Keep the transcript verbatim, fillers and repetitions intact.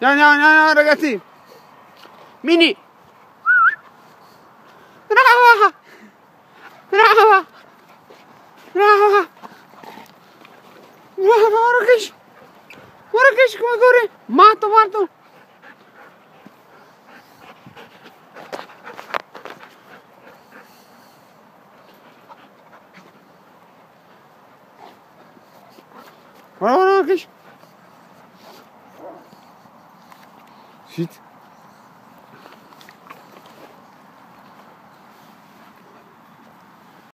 No, no, no, no, ragazzi. Minni. Brava. Brava. Brava. Brava, guarda che esce. Guarda che esce come corre. Matto, matto. Voilà, voilà, riche. Suite.